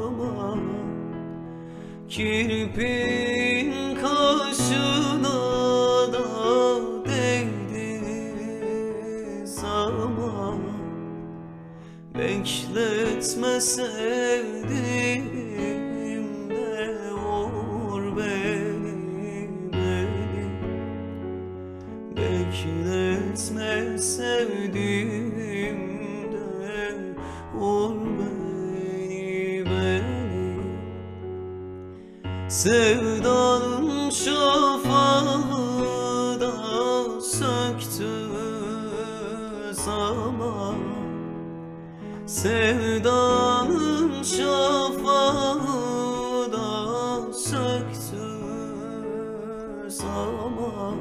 ama kirpin kaşına da değdiniz ama bekletme sevdiğim de vur beni, beni bekletme sevdiğim de vur beni, beni. Sevdan şafağı da söktü zaman, sevdanın şafağı da söktü zaman.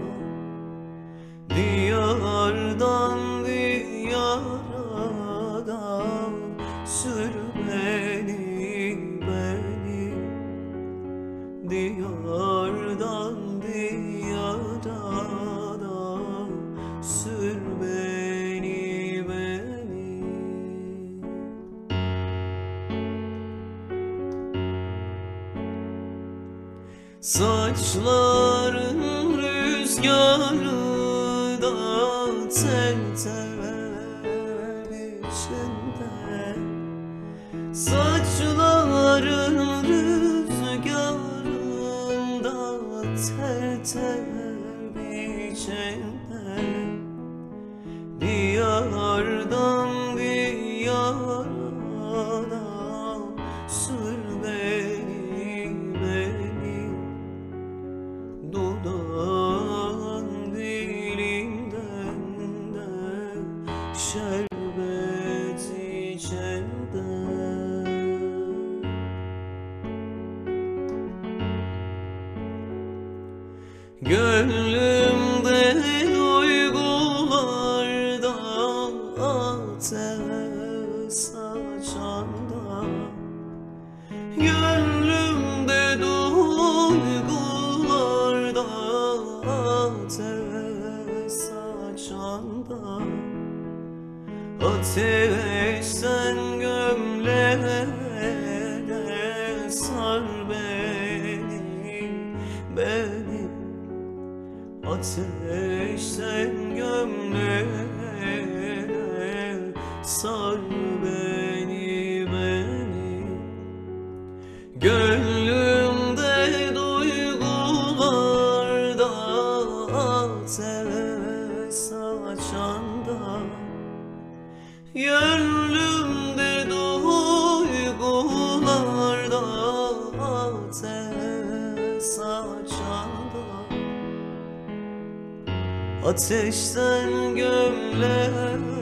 Diyardan diyara da sür beni, beni diyardan diyara da sür beni. Saçların rüzgarı da tel tel içinde, saçların rüzgarında tel tel içinde. Diyardan diyara da sür beni, beni dudağın dilinden de şerbet içenden. Gönlümde duygularda ateş saçan da, gönlümde duygularda ateş saçan da, ateşten gömleğe sar beni, beni ateşten gömleğe sar beni, beni. Gönlümde duygularda ateş saçan da, gönlümde duygularda ateş saçan da, ateşten gömleğe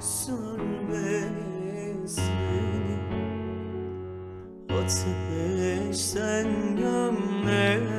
sür beni, seni ateşten gömleğe.